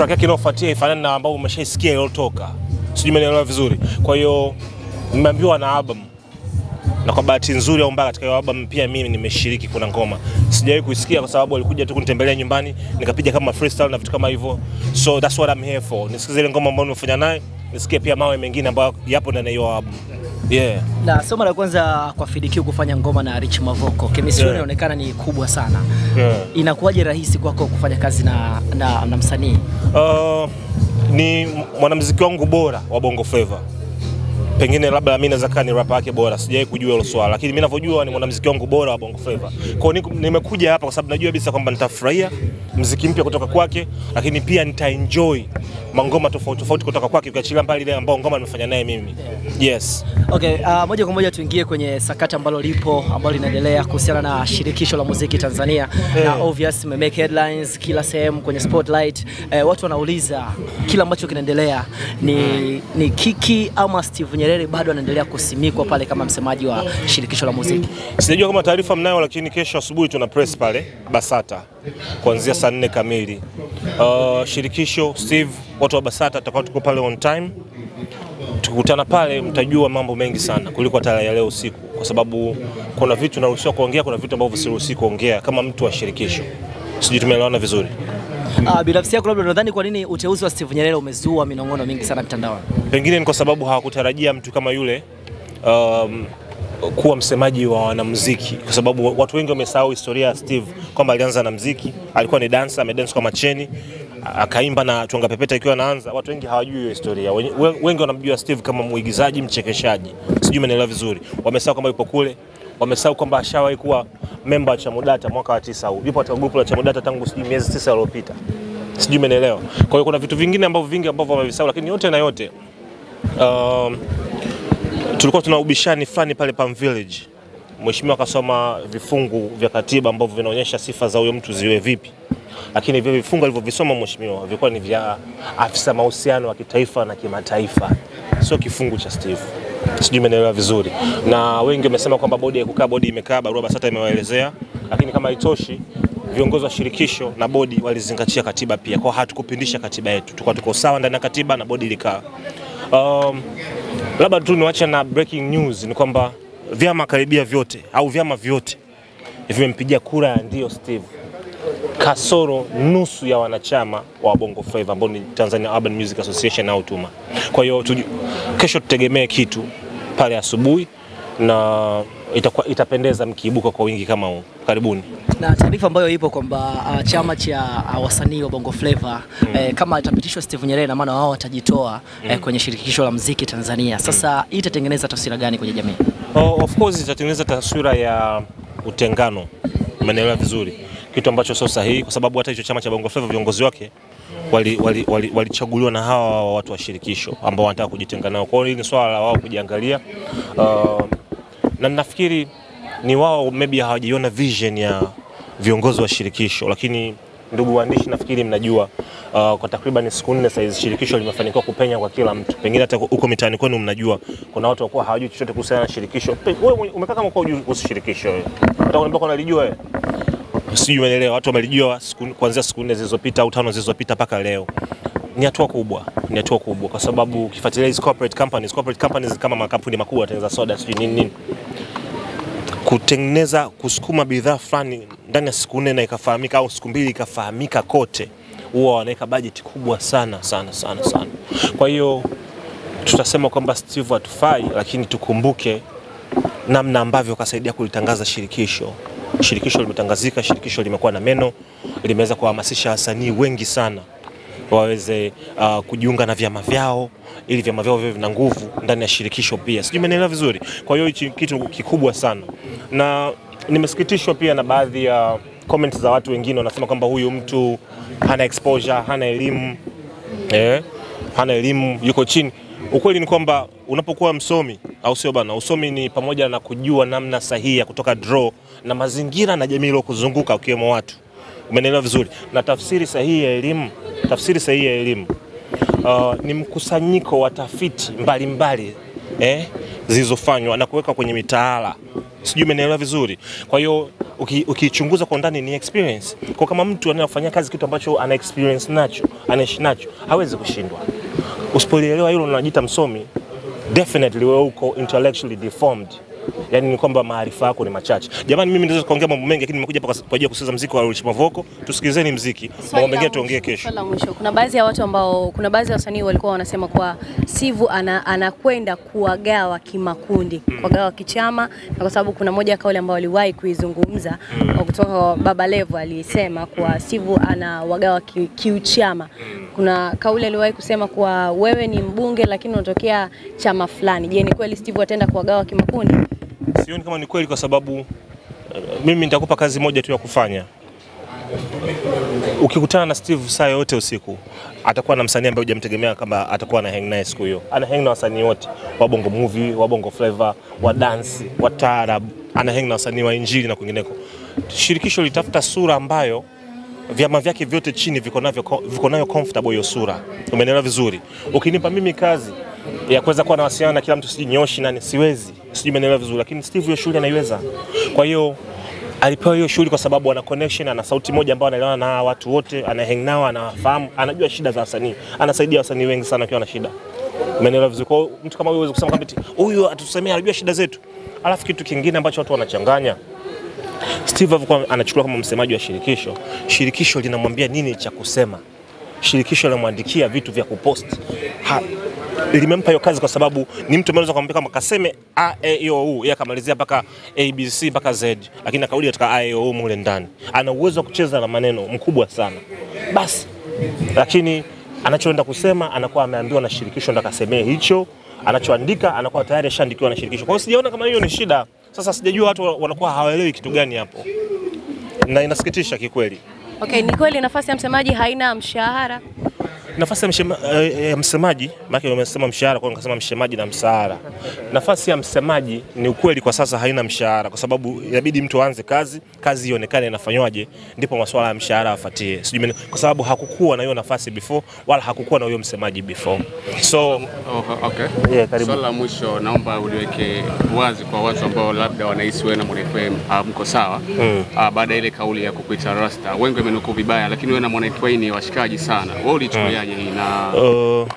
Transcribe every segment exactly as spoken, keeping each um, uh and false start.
track yake inofuatia ifanane na ambao umeshaisikia iliyotoka. Sijui mnaelewa vizuri. Kwa hiyo nimeambiwa na album. Na kwa bahati nzuri au mbaya katika hiyo album pia mimi nimeshiriki kuna ngoma. Sijawahi kuisikia kwa sababu alikuja tu kunitembelea nyumbani, nikapiga kama freestyle na vitu kama hivyo. So that's what I'm here for. Nisikize ile ngoma ambayo nimefanya naye, nisikie pia mawe mengine ambayo yapo ndani ya hiyo album. Yeah. Na somo la kwanza kwa Fidiki kufanya ngoma na Rich Mavoko, chemistry yeah. inaonekana ni kubwa sana. Yeah. Inakuwaje rahisi kwako kufanya kazi na na, na msanii? Uh, ni mwanamuziki wangu bora wa Bongo Flavor. Pengine labda mimi naweza kani rap yake bora, sijawahi kujua hilo swala, lakini mimi ninavyojua ni mwanamuziki wangu bora wa Bongo Flavor. Kwa hiyo nimekuja hapa kwa sababu najua kabisa kwamba nitafurahia muziki mpya kutoka kwake, lakini pia nitaenjoy mangoma tofauti tofauti kutoka kwake, ukiachilia mbali ile ambayo ngoma nimefanya naye mimi. Yes. Okay, uh, moja kwa moja tuingie kwenye sakata ambalo lipo ambalo linaendelea kuhusiana na shirikisho la muziki Tanzania. Hey. Na obvious mmemake headlines kila sehemu kwenye spotlight. Eh, watu wanauliza kila ambacho kinaendelea ni ni Kiki ama Steve Nyerere bado anaendelea kusimikwa pale kama msemaji wa shirikisho la muziki. Sijajua kama taarifa mnayo, lakini kesho asubuhi tuna press pale Basata kuanzia saa nne kamili. Uh, shirikisho, Steve, watu wa Basata tutakao tuko pale on time. Tukutana pale mtajua mambo mengi sana kuliko tarehe ya leo usiku, kwa sababu kuna vitu tunaruhusiwa kuongea, kuna vitu ambavyo siruhusiwi kuongea kama mtu wa shirikisho. Sijui tumeelewana vizuri. Ah, binafsi yako labda unadhani kwa nini uteuzi wa Steve Nyerere umezua minongono mingi sana mtandaoni? Pengine ni kwa sababu hawakutarajia mtu kama yule um, kuwa msemaji wa wanamuziki, kwa sababu watu wengi wamesahau historia ya Steve kwamba alianza na muziki, alikuwa ni dancer, amedance kwa macheni, akaimba na tunga pepeta ikiwa anaanza. Watu wengi hawajui hiyo historia. Wengi wanamjua Steve kama muigizaji, mchekeshaji. Sijui mnaelewa vizuri. Wamesahau kama yupo kule, wamesahau kwamba ashawahi kuwa member cha Mudata mwaka wa tisa huu. Yupo katika grupu cha Mudata tangu sijui miezi tisa iliyopita. Sijui mnaelewa. Kwa hiyo kuna vitu vingine ambavyo vingi ambavyo wamevisahau, lakini yote na yote um, tulikuwa tuna ubishani fulani pale Pam Village. Mheshimiwa akasoma vifungu vya katiba ambavyo vinaonyesha sifa za huyo mtu ziwe vipi. Lakini vile vifungu alivyovisoma mheshimiwa vilikuwa ni vya afisa mahusiano wa kitaifa na kimataifa, sio kifungu cha Steve. Sijui mnaelewa vizuri. Na wengi wamesema kwamba bodi ya kukaa bodi imekaa, barua Basata imewaelezea, lakini kama haitoshi viongozi wa shirikisho na bodi walizingatia katiba pia. Kwa hatukupindisha katiba yetu, tulikuwa tuko sawa ndani ya katiba na bodi ilikaa. Um, labda tu niwache na breaking news ni kwamba vyama karibia vyote au vyama vyote vimempigia kura ya ndio Steve, kasoro nusu ya wanachama wa Bongo Fever ambao ni Tanzania Urban Music Association au Tuma. Kwa hiyo kesho tutegemee kitu pale asubuhi na itakuwa itapendeza mkiibuka kwa wingi kama huu. Karibuni. Na taarifa ambayo ipo kwamba uh, chama cha uh, wasanii wa Bongo Flavor mm. eh, kama itapitishwa Steve Nyerere na maana wao watajitoa mm. eh, kwenye shirikisho la muziki Tanzania. Sasa mm. itatengeneza taswira gani kwenye jamii? Oh, of course itatengeneza taswira ya utengano. Umeelewa vizuri. Kitu ambacho sio sahihi, kwa sababu hata hicho chama cha Bongo Flavor viongozi wake walichaguliwa wali, wali, wali na hawa watu wa shirikisho ambao wanataka kujitenga nao. Kwa hiyo hili ni swala la wao kujiangalia. Uh, na nafikiri ni wao maybe hawajiona vision ya viongozi wa shirikisho, lakini ndugu waandishi nafikiri mnajua uh, kwa takriban siku nne saizi shirikisho limefanikiwa kupenya kwa kila mtu. Pengine hata huko mitaani kwenu mnajua kuna watu ambao hawajui chochote kuhusiana na shirikisho. Wewe umekaa kama kwa hujui kuhusu shirikisho wewe. Hata unaambia unalijua wewe. Sijui unaelewa, watu wamelijua kuanzia siku nne zilizopita au tano zilizopita mpaka leo. Ni hatua kubwa, ni hatua kubwa kwa sababu ukifuatilia hizo corporate companies, corporate companies kama makampuni makubwa yatengeneza soda sijui nini nini. Kutengeneza kusukuma bidhaa fulani ndani ya siku nne na ikafahamika au siku mbili ikafahamika kote, huwa wanaweka budget kubwa sana sana sana sana. Kwa hiyo tutasema kwamba Steve hatufai, lakini tukumbuke namna ambavyo kasaidia kulitangaza shirikisho. Shirikisho limetangazika, shirikisho limekuwa na meno, limeweza kuhamasisha wasanii wengi sana waweze uh, kujiunga na vyama vyao ili vyama vyao viwe na nguvu ndani ya shirikisho pia. Sijui mnaelewa vizuri. Kwa hiyo hichi kitu kikubwa sana. Na nimesikitishwa pia na baadhi ya uh, comments za watu wengine wanasema kwamba huyu mtu hana exposure, hana elimu. Eh? Hana elimu, yuko chini. Ukweli ni kwamba unapokuwa msomi au sio bana, usomi ni pamoja na kujua namna sahihi ya kutoka draw na mazingira na jamii iliyokuzunguka ukiwemo watu. Umeelewa vizuri. Na tafsiri sahihi ya elimu, tafsiri sahihi ya elimu uh, ni mkusanyiko wa tafiti mbalimbali eh, zilizofanywa na kuweka kwenye mitaala. Sijui umeelewa vizuri. Kwa hiyo ukichunguza kwa ndani ni experience. Kwa kama mtu anayofanya kazi kitu ambacho ana experience nacho, anaishi nacho, hawezi kushindwa. Usipoelewa hilo unajiita msomi, definitely wewe uko intellectually deformed. Yaani ni kwamba maarifa yako ni machache. Jamani mimi ndio kuongea mambo mengi lakini nimekuja hapa kwa ajili ya kusikiza muziki wa Rich Mavoko. Tusikilizeni muziki. Mambo mengine tuongee kesho. Kuna baadhi ya watu ambao kuna baadhi ya wasanii walikuwa wanasema kwa Sivu anakwenda ana kuwagawa kimakundi, mm. kuwagawa kichama, na kwa sababu kuna moja kauli ambayo aliwahi kuizungumza mm. kutoka Baba Levo alisema kwa Sivu anawagawa kiuchama. Ki kuna kauli aliwahi kusema kwa wewe ni mbunge lakini unatokea chama fulani. Je, ni kweli Steve ataenda kuwagawa kimakundi? Sioni kama ni kweli kwa sababu uh, mimi nitakupa kazi moja tu ya kufanya. Ukikutana na Steve saa yote usiku, atakuwa na msanii ambaye hujamtegemea kama atakuwa na hang nice siku hiyo. Ana hang na wasanii wote, wa Bongo Movie, wa Bongo Flavor, wa dance, wa taarab, ana hang na wasanii wa injili na kwingineko. Shirikisho litafuta sura ambayo vyama vyake vyote chini viko navyo viko nayo comfortable hiyo sura. Umeelewa vizuri? Ukinipa mimi kazi ya kuweza kuwa nawasiliana na kila mtu sijinyoshi na siwezi. Sijui umeelewa vizuri lakini Steve hiyo shughuli anaiweza. Kwa hiyo alipewa hiyo shughuli kwa sababu ana connection, ana sauti moja ambayo anaelewana na watu wote, ana hang nao, anafahamu, anajua shida za wasanii. Anasaidia wasanii wengi sana akiwa na shida. Umeelewa vizuri? Kwa hiyo mtu kama huyo uweze kusema kwamba huyu atusemea anajua shida zetu. Alafu kitu kingine ambacho watu wanachanganya, Steve alikuwa anachukua kama msemaji wa shirikisho. Shirikisho linamwambia nini cha kusema. Shirikisho linamwandikia vitu vya kupost. Ha, limempa hiyo kazi kwa sababu ni mtu mmoja akamwambia kama kaseme a e i o u yakamalizia mpaka a b c mpaka z lakini kauli ataka a e o u mule ndani. Ana uwezo wa kucheza na maneno mkubwa sana. Basi lakini anachoenda kusema anakuwa ameambiwa na shirikisho ndo akasemee hicho, anachoandika anakuwa tayari ashaandikiwa na shirikisho. Kwa hiyo sijaona kama hiyo ni shida. Sasa sijajua watu wanakuwa hawaelewi kitu gani hapo. Na inasikitisha kikweli. Okay, ni kweli nafasi ya msemaji haina mshahara. Nafasi ya mshema, e, msemaji, maana umesema mshahara kwa nikasema msemaji na mshahara. Nafasi ya msemaji ni ukweli kwa sasa haina mshahara kwa sababu inabidi mtu aanze kazi, kazi ionekane inafanywaje ndipo masuala ya mshahara yafuatie. Sijui kwa sababu hakukuwa na hiyo nafasi before wala hakukuwa na hiyo msemaji before. So oh, okay. Yeah, karibu. Swali la mwisho naomba uliweke wazi kwa watu ambao labda wanahisi wewe na Mwanafem mko sawa. Hmm. Uh, baada ile kauli ya kukuita rasta, wengi wamenukuu vibaya lakini wewe na Mwanafem ni washikaji sana. Wewe ulichukulia Na... Uh,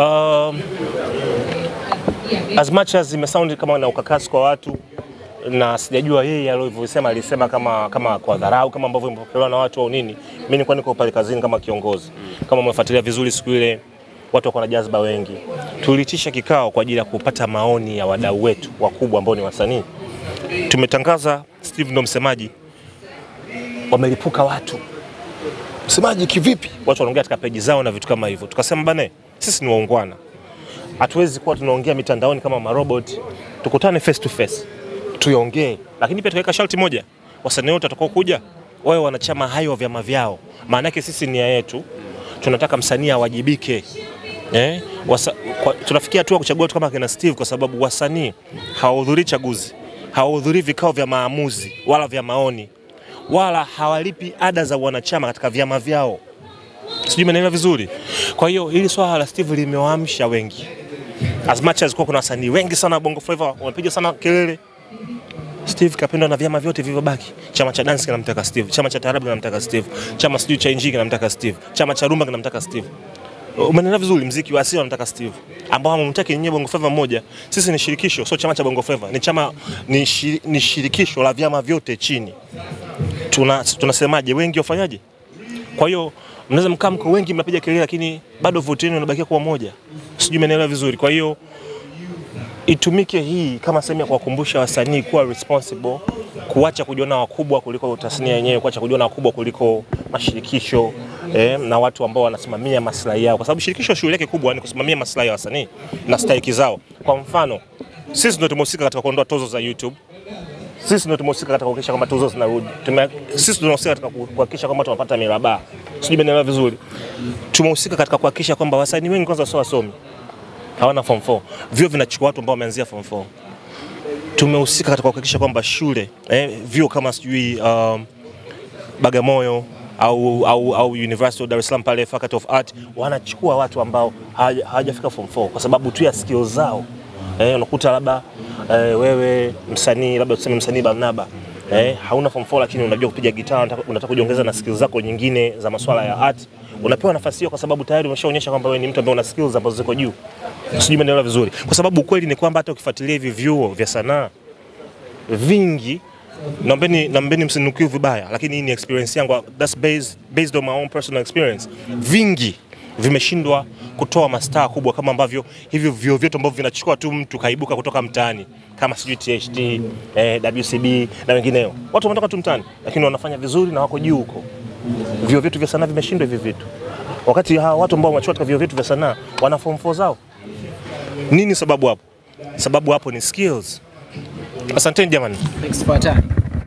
um, as much as imesound kama na ukakasi kwa watu na sijajua yeye alivyosema alisema kama kama kwa dharau kama ambavyo imepokelewa na watu au nini, mimi nilikuwa niko pale kazini kama kiongozi. Kama umefuatilia vizuri siku ile watu wako na jazba wengi, tuliitisha kikao kwa ajili ya kupata maoni ya wadau wetu wakubwa ambao ni wasanii. Tumetangaza Steve ndo msemaji, wamelipuka watu. Msemaji kivipi? Watu wanaongea katika peji zao na vitu kama hivyo. Tukasema bane, sisi ni waungwana. Hatuwezi kuwa tunaongea mitandaoni kama marobot. Tukutane face to face. Tuyaongee. Lakini pia tukaweka sharti moja. Wasanii wote watakaokuja wawe wanachama hayo vyama vyao. Maana yake sisi nia yetu tunataka msanii awajibike. Eh? Wasa, kwa, tunafikia tu kuchagua watu kama kina Steve kwa sababu wasanii hawahudhurii chaguzi. Hawahudhurii vikao vya maamuzi wala vya maoni. Wala hawalipi ada za wanachama katika vyama vyao. Sijui umeelewa vizuri. Kwa hiyo hili swala la Steve limewaamsha wengi. As much as kwa kuna wasanii wengi sana Bongo Flavor wamepiga sana kelele, Steve kapendwa na vyama vyote vilivyobaki. Chama cha dance kinamtaka Steve, chama cha taarabu kinamtaka Steve, chama sijui cha injili kinamtaka Steve, chama cha rumba kinamtaka Steve. Umeelewa vizuri, muziki wa asili unamtaka Steve. Ambao hamumtaki nyenye Bongo Fever moja. Sisi ni shirikisho, sio chama cha Bongo Fever, ni chama ni, shir, ni shirikisho la vyama vyote chini. Tuna tunasemaje wengi wafanyaje? Kwa hiyo mnaweza mkaa mko wengi mnapiga kelele lakini bado vote yenu inabakia kuwa moja. Sijui umeelewa vizuri. Kwa hiyo itumike hii kama sehemu ya kuwakumbusha wasanii kuwa responsible, kuacha kujiona wakubwa kuliko tasnia yenyewe, kuacha kujiona wakubwa kuliko mashirikisho eh, na watu ambao wanasimamia maslahi yao. Kwa sababu shirikisho shughuli yake kubwa ni kusimamia maslahi ya wasanii na stake zao. Kwa mfano, sisi ndio tumehusika katika kuondoa tozo za YouTube. Sisi ndio tumehusika katika kuhakikisha kwamba tuzo zinarudi. Sisi tunahusika katika kuhakikisha kwamba tunapata miraba. Sijui umeelewa vizuri. Tumehusika katika kuhakikisha kwamba wasanii wengi kwanza sio wasomi. Hawana form four. Vyuo vinachukua watu ambao wameanzia form four. Tumehusika katika kuhakikisha kwamba shule, eh, vyuo kama sijui um, Bagamoyo, au, au, au University of Dar es Salaam pale Faculty of Art, wanachukua watu ambao hawajafika form four kwa sababu tu ya skills zao. Eh, unakuta labda eh, wewe msanii, labda tuseme msanii Barnaba, eh, hauna form four lakini unajua kupiga gitaa, unataka kujiongeza na skills zako nyingine za masuala ya art, unapewa nafasi hiyo kwa sababu tayari umeshaonyesha kwamba wewe ni mtu ambaye una skills ambazo ziko juu. Sijui mnaelewa vizuri. Kwa sababu ukweli ni kwamba hata ukifuatilia hivi vyuo vya sanaa vingi, nambeni nambeni msinukiwe vibaya, lakini hii ni experience yangu, that's based based on my own personal experience, vingi vimeshindwa kutoa mastaa kubwa kama ambavyo hivyo vyuo vyetu ambavyo vinachukua tu mtu kaibuka kutoka mtaani kama G T H D, eh, W C B na wengineo. Watu wanatoka tu mtaani lakini wanafanya vizuri na wako juu huko. Vyuo vyetu vya sanaa vimeshindwa hivi vitu. Wakati hawa watu ambao wanachukua vyuo vyetu vya sanaa wana form four zao. Nini sababu hapo? Sababu hapo ni skills. Asante jamani. Thanks for your time.